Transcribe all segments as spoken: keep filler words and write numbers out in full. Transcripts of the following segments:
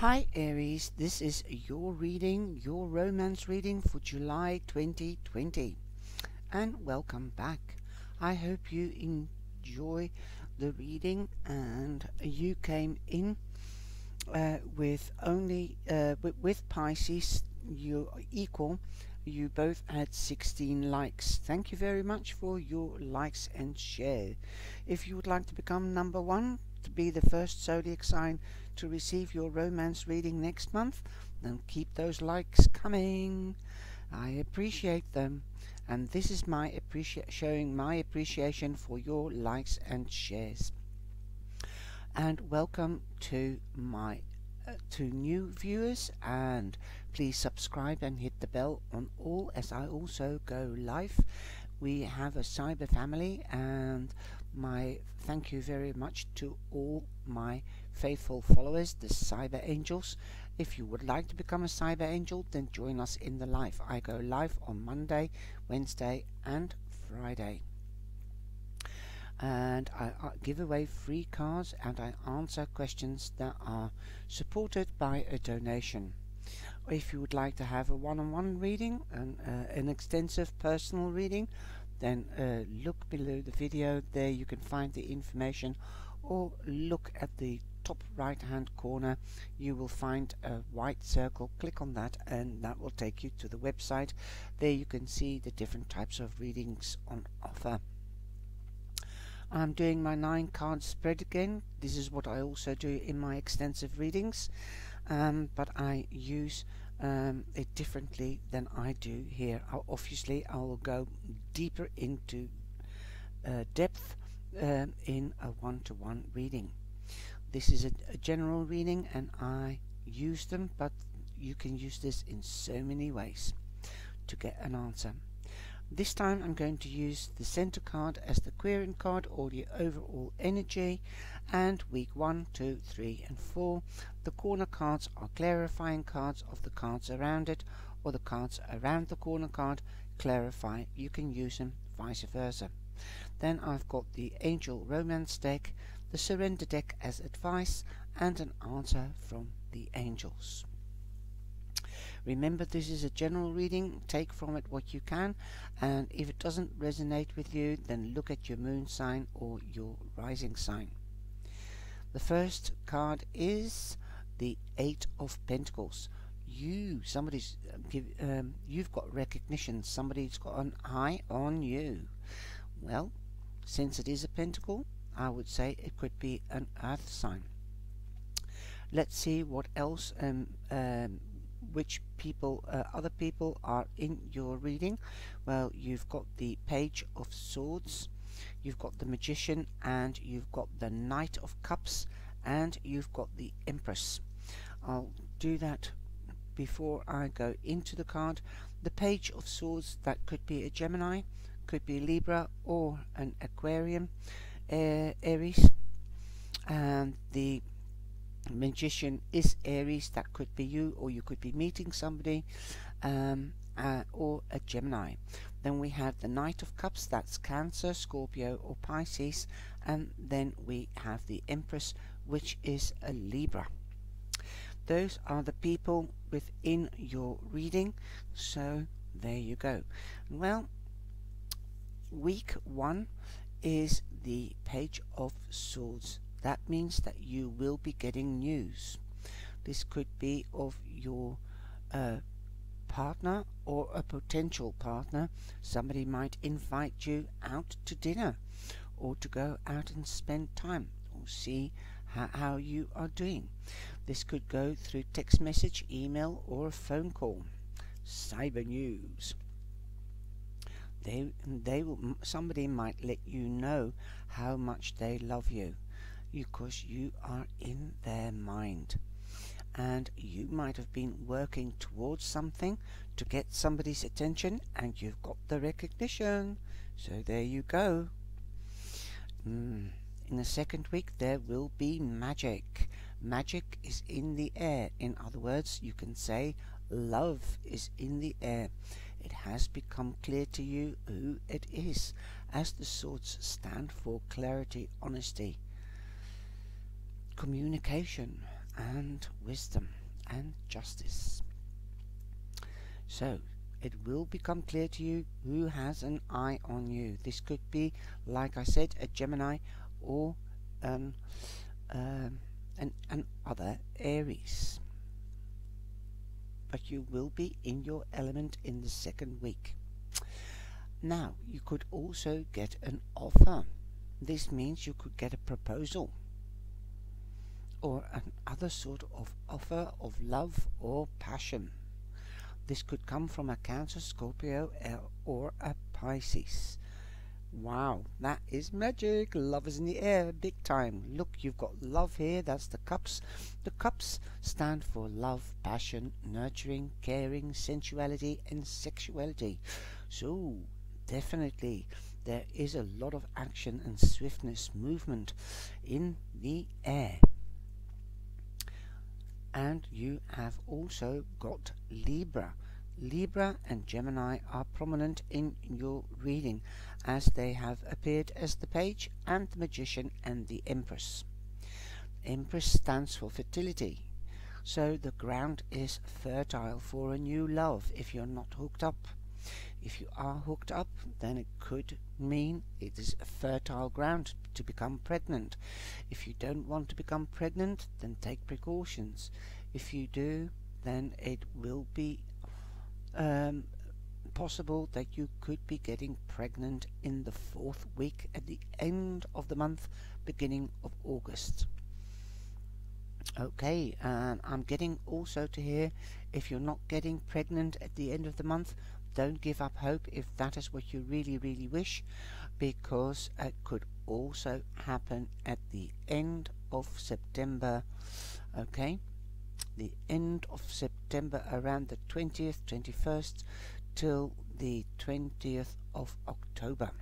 Hi Aries, this is your reading, your romance reading for July twenty twenty, and welcome back. I hope you enjoy the reading and you came in uh, with only uh, with, with Pisces, you're equal. You both had sixteen likes. Thank you very much for your likes and share. If you would like to become number one, to be the first zodiac sign to receive your romance reading next month, then keep those likes coming. I appreciate them, and this is my appreciation, showing my appreciation for your likes and shares. And welcome to my uh, to new viewers, and please subscribe and hit the bell on all, as I also go live. We have a cyber family, and my thank you very much to all my faithful followers, the cyber angels. If you would like to become a cyber angel, then join us in the live. I go live on Monday, Wednesday and Friday, and I uh, give away free cards, and I answer questions that are supported by a donation. If you would like to have a one-on-one reading and uh, an extensive personal reading, then uh, look below the video. There you can find the information, or look at the top right hand corner. You will find a white circle. Click on that and that will take you to the website. There you can see the different types of readings on offer. I'm doing my nine card spread again. This is what I also do in my extensive readings, um, but I use Um, it differently than I do here. I'll obviously I will go deeper into uh, depth um, in a one-to-one reading. This is a, a general reading and I use them, but you can use this in so many ways to get an answer. This time I'm going to use the center card as the querent card, or the overall energy, and week one, two, three and four. The corner cards are clarifying cards of the cards around it, or the cards around the corner card clarify. You can use them vice versa. Then I've got the Angel Romance deck, the Surrender deck as advice, and an answer from the angels. Remember, this is a general reading. Take from it what you can, and if it doesn't resonate with you, then look at your moon sign or your rising sign. The first card is the Eight of Pentacles. You, somebody's give, um, you've got recognition. Somebody's got an eye on you. Well, since it is a pentacle, I would say it could be an earth sign. Let's see what else um, um, which people, uh, other people are in your reading. Well, you've got the Page of Swords, you've got the Magician, and you've got the Knight of Cups, and you've got the Empress. I'll do that before I go into the card. The Page of Swords, that could be a Gemini, could be Libra or an Aquarian, uh, Aries, and the Magician is Aries. That could be you, or you could be meeting somebody, um, uh, or a Gemini. Then we have the Knight of Cups, that's Cancer, Scorpio or Pisces, and then we have the Empress, which is a Libra. Those are the people within your reading, so there you go. Well, week one is the Page of Swords. That means that you will be getting news. This could be of your uh, partner or a potential partner. Somebody might invite you out to dinner, or to go out and spend time, or see how, how you are doing. This could go through text message, email or a phone call. Cyber news. They, they will, somebody might let you know how much they love you, because you are in their mind, and you might have been working towards something to get somebody's attention, and you've got the recognition. So there you go. Mm. In the second week there will be magic. Magic is in the air. In other words, you can say love is in the air. It has become clear to you who it is, as the swords stand for clarity, honesty, communication, and wisdom and justice. So it will become clear to you who has an eye on you. This could be, like I said, a Gemini or um, um, an, an other Aries. But you will be in your element in the second week. Now, you could also get an offer. This means you could get a proposal or an other sort of offer of love or passion. This could come from a Cancer, Scorpio or a Pisces. Wow, that is magic. Love is in the air big time. Look, you've got love here. That's the cups. The cups stand for love, passion, nurturing, caring, sensuality and sexuality. So definitely there is a lot of action and swiftness, movement in the air. And you have also got Libra. Libra and Gemini are prominent in your reading, as they have appeared as the Page and the Magician and the Empress. Empress stands for fertility, so the ground is fertile for a new love if you're not hooked up. If you are hooked up, then it could mean it is a fertile ground to become pregnant. If you don't want to become pregnant, then take precautions. If you do, then it will be um, possible that you could be getting pregnant in the fourth week, at the end of the month, beginning of August. Okay, and I'm getting also to hear, if you're not getting pregnant at the end of the month, don't give up hope if that is what you really, really wish, because it could also happen at the end of September. Okay, the end of September, around the twentieth, twenty-first till the twentieth of October.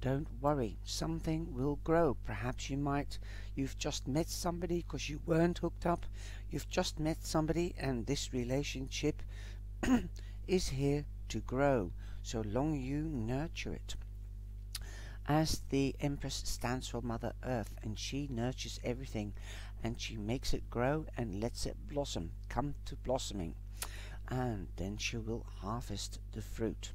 Don't worry, something will grow. Perhaps you might, you've just met somebody because you weren't hooked up. You've just met somebody and this relationship is here to grow, so long you nurture it. As the Empress stands for Mother Earth, and she nurtures everything, and she makes it grow and lets it blossom, come to blossoming, and then she will harvest the fruit.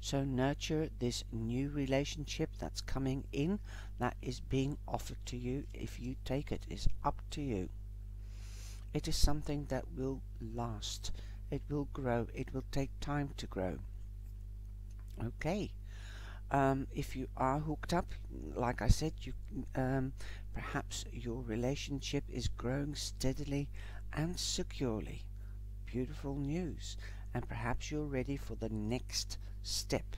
So nurture this new relationship that's coming in, that is being offered to you. If you take it, it's up to you. It is something that will last. It will grow. It will take time to grow. Okay. Um, if you are hooked up, like I said, you um, perhaps your relationship is growing steadily and securely. Beautiful news. And perhaps you're ready for the next step,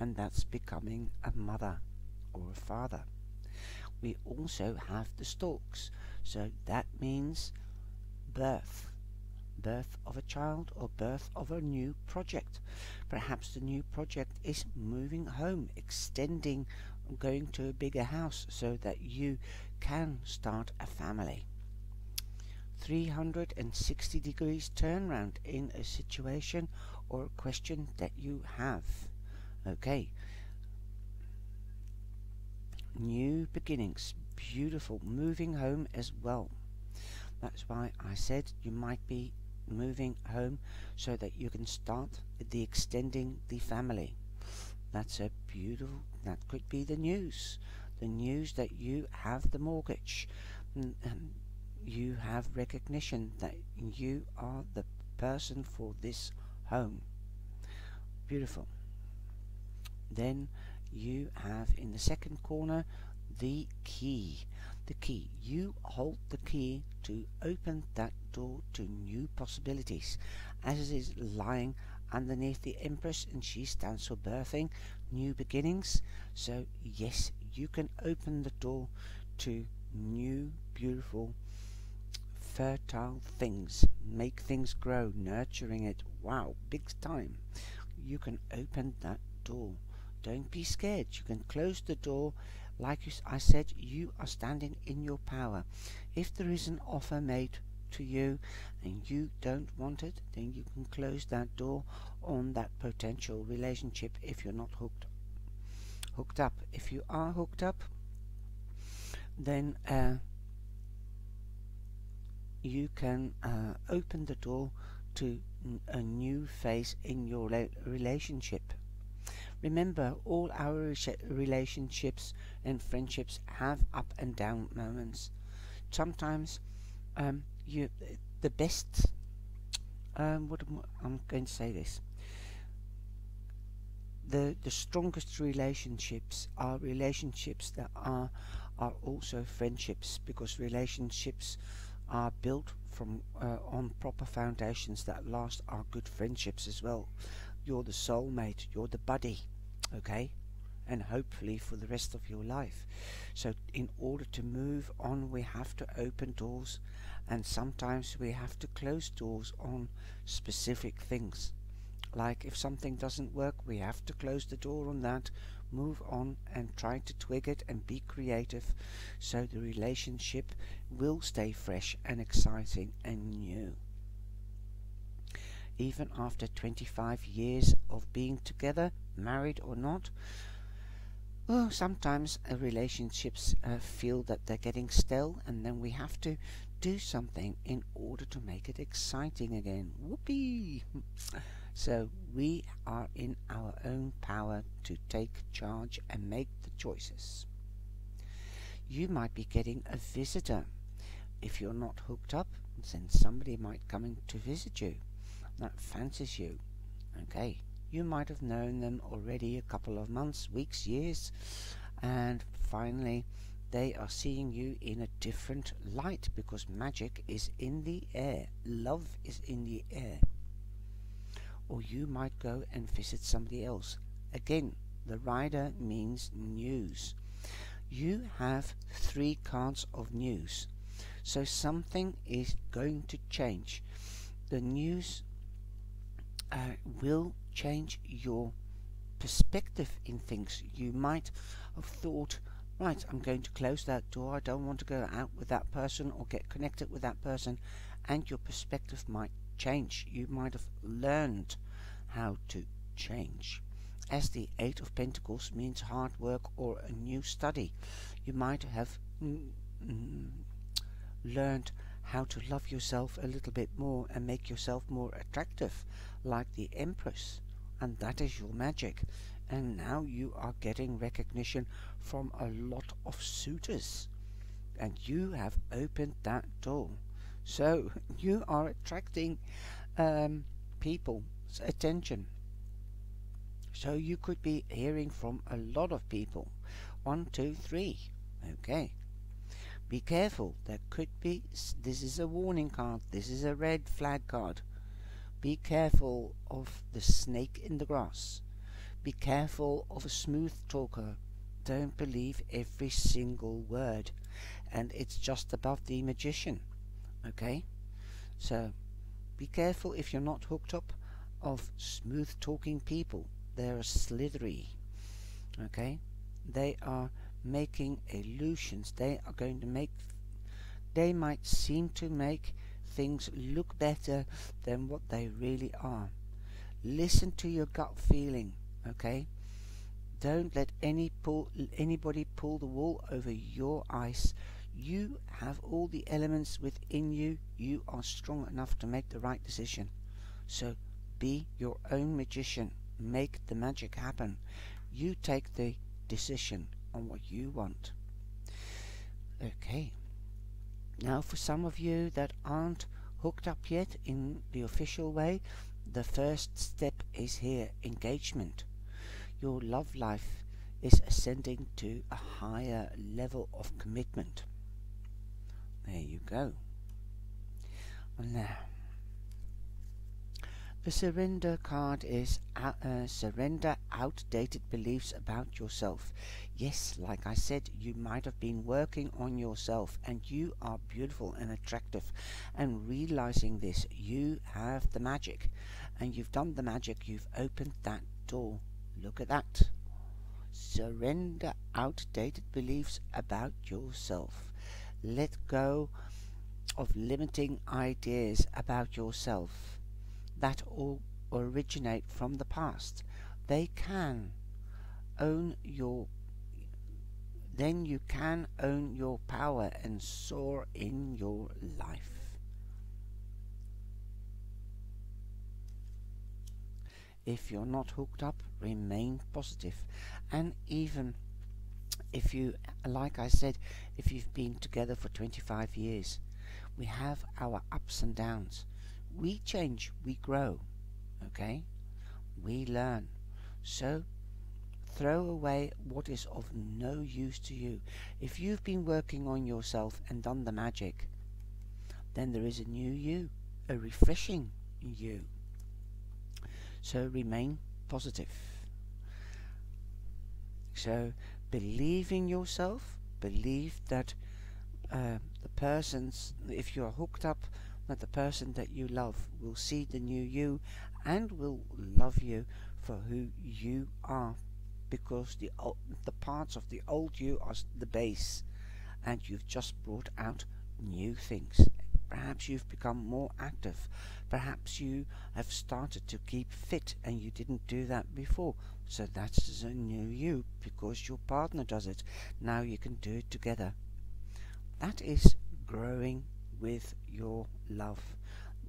and that's becoming a mother or a father. We also have the storks, so that means birth birth of a child or birth of a new project. Perhaps the new project is moving home, extending, going to a bigger house so that you can start a family. Three hundred sixty degrees turnaround in a situation or a question that you have. Okay, new beginnings, beautiful, moving home as well. That's why I said you might be moving home so that you can start the extending the family. That's a beautiful, that could be the news, the news that you have the mortgage, and um, you have recognition that you are the person for this home. Beautiful. Then you have in the second corner the key. The key. You hold the key to open that door to new possibilities, as it is lying underneath the Empress, and she stands for birthing, new beginnings. So yes, you can open the door to new, beautiful, fertile things. Make things grow, nurturing it. Wow, big time. You can open that door. Don't be scared. You can close the door. Like you, I said, you are standing in your power. If there is an offer made to you and you don't want it, then you can close that door on that potential relationship if you're not hooked hooked up. If you are hooked up, then uh, you can uh, open the door to a new phase in your relationship. Remember, all our relationships and friendships have up and down moments. Sometimes um, you the best um, what am I, I'm going to say this the the strongest relationships are relationships that are are also friendships, because relationships are built from uh, on proper foundations that last, are good friendships as well. You're the soulmate, you're the buddy, okay, and hopefully for the rest of your life. So in order to move on, we have to open doors, and sometimes we have to close doors on specific things. Like if something doesn't work, we have to close the door on that, move on and try to twig it and be creative, so the relationship will stay fresh and exciting and new. Even after twenty-five years of being together, married or not, well, sometimes uh, relationships uh, feel that they're getting stale, and then we have to do something in order to make it exciting again. Whoopee! So we are in our own power to take charge and make the choices. You might be getting a visitor. If you're not hooked up, then somebody might come in to visit you that fancies you. Okay, you might have known them already a couple of months, weeks, years, and finally they are seeing you in a different light, because magic is in the air, love is in the air. Or you might go and visit somebody else. Again, the rider means news. You have three cards of news, so something is going to change. The news Uh, will change your perspective in things. You might have thought, right, I'm going to close that door, I don't want to go out with that person or get connected with that person, and your perspective might change. You might have learned how to change, as the Eight of Pentacles means hard work or a new study. You might have mm, mm, learned how to love yourself a little bit more and make yourself more attractive, like the Empress, and that is your magic. And now you are getting recognition from a lot of suitors, and you have opened that door, so you are attracting um, people's attention. So you could be hearing from a lot of people. One, two, three. Okay, be careful, there could be, this is a warning card, this is a red flag card. Be careful of the snake in the grass. Be careful of a smooth talker. Don't believe every single word. And it's just above the Magician. Okay? So, be careful if you're not hooked up of smooth talking people. They're slithery. Okay? They are making illusions. They are going to make, they might seem to make things look better than what they really are. Listen to your gut feeling, okay? Don't let any pull, anybody pull the wool over your eyes. You have all the elements within you. You are strong enough to make the right decision. So be your own magician. Make the magic happen. You take the decision on what you want. Okay, now for some of you that aren't hooked up yet in the official way, the first step is here, engagement. Your love life is ascending to a higher level of commitment. There you go. Now the surrender card is uh, uh, surrender outdated beliefs about yourself. Yes, like I said, you might have been working on yourself, and you are beautiful and attractive, and realizing this, you have the magic, and you've done the magic, you've opened that door. Look at that. Surrender outdated beliefs about yourself. Let go of limiting ideas about yourself that all originate from the past. They can own your, then you can own your power and soar in your life. if you're not hooked up, remain positive. And even if you, like I said, if you've been together for twenty-five years, we have our ups and downs. We change, we grow, okay? We learn. So throw away what is of no use to you. If you've been working on yourself and done the magic, then there is a new you, a refreshing you. So remain positive. So believe in yourself, believe that uh, the person's, if you're hooked up, that the person that you love will see the new you and will love you for who you are, because the o the parts of the old you are the base, and you've just brought out new things. Perhaps you've become more active, perhaps you have started to keep fit and you didn't do that before, so that's a new you because your partner does it. Now you can do it together. That is growing with your love.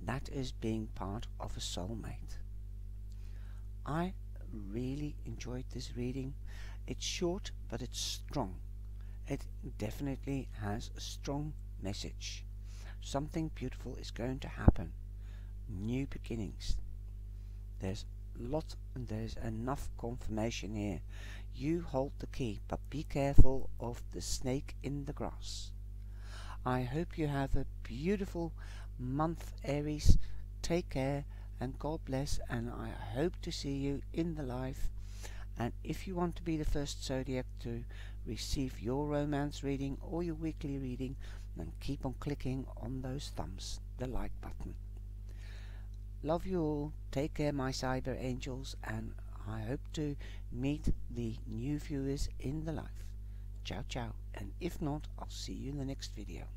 That is being part of a soulmate. I really enjoyed this reading. It's short, but it's strong. It definitely has a strong message. Something beautiful is going to happen. New beginnings. There's lot and there's enough confirmation here. You hold the key, but be careful of the snake in the grass. I hope you have a beautiful month, Aries. Take care and God bless, and I hope to see you in the live. And if you want to be the first zodiac to receive your romance reading or your weekly reading, then keep on clicking on those thumbs, the like button. Love you all. Take care, my cyber angels, and I hope to meet the new viewers in the live. Ciao ciao, and if not, I'll see you in the next video.